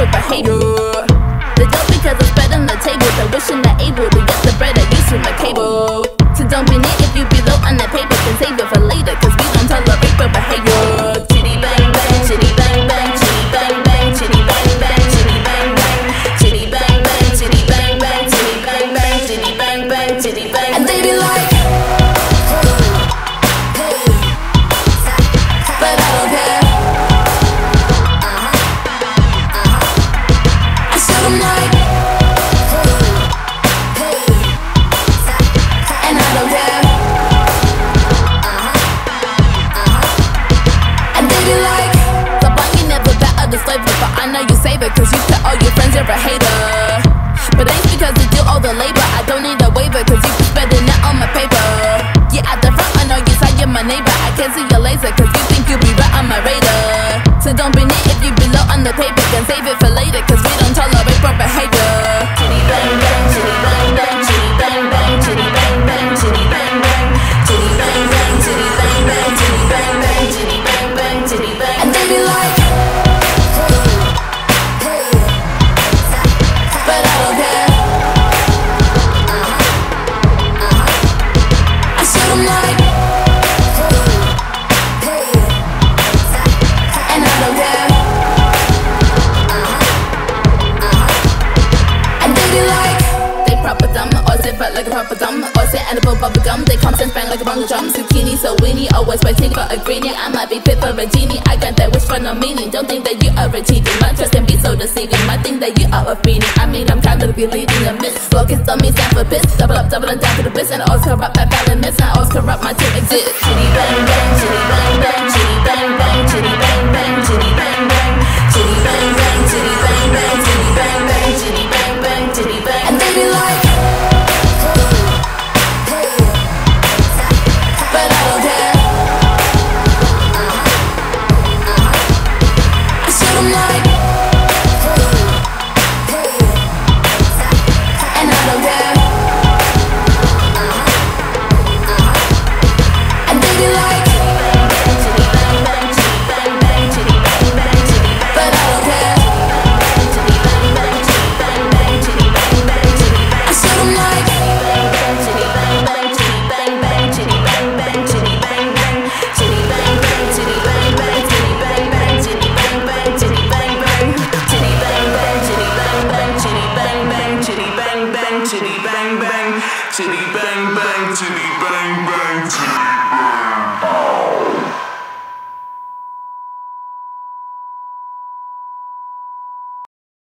quick a hater. They go because I'm spreading the table. They're wishing they're able to get the bread I use from the cable. So don't be neat if you be low on the paper. Can save it for later, cause we don't tolerate for behavior. Chitty bang bang, chitty bang bang, chitty bang bang, chitty bang bang, chitty bang bang, chitty bang bang, chitty bang bang, chitty bang bang, chitty bang bang, chitty bang bang. And they be like, I know you save it, cause you tell all your friends you're a hater. But thanks because you do all the labor. I don't need a waiver, cause you keep spreading it on my paper. Yeah, at the front, I know you side, you're my neighbor. I can't see your laser, cause you think you'll be right on my radar. So don't be neat if you be low on the paper. Can save it for later, cause we don't tolerate poor behavior. Chitty bang bang, chitty bang bang, chitty bang bang, chitty bang bang, chitty bang bang, chitty bang bang, chitty bang bang, chitty bang bang, chitty bang bang, chitty bang bang. And they be like, like a proper dumb, or sit and a bubble gum. They come and bang like a bungle drum. Zucchini, so weenie, always by for a greenie. I might be fit for a genie. I got that wish for no meaning. Don't think that you are a cheating. My trust can be so deceiving. I think that you are a fiend. I mean, I'm kind of be leading a miss. Focus on me, stand for piss. Double up, double and down for the piss. And always corrupt my balance. And always corrupt my team exist. Chitty bang bang, chitty bang bang, chitty bang bang, chitty bang bang, chitty bang bang, chitty bang bang, chitty bang bang, chitty bang bang, chitty bang bang, chitty bang. And they be like, chitty bang bang, chitty bang bang, chitty bang bang.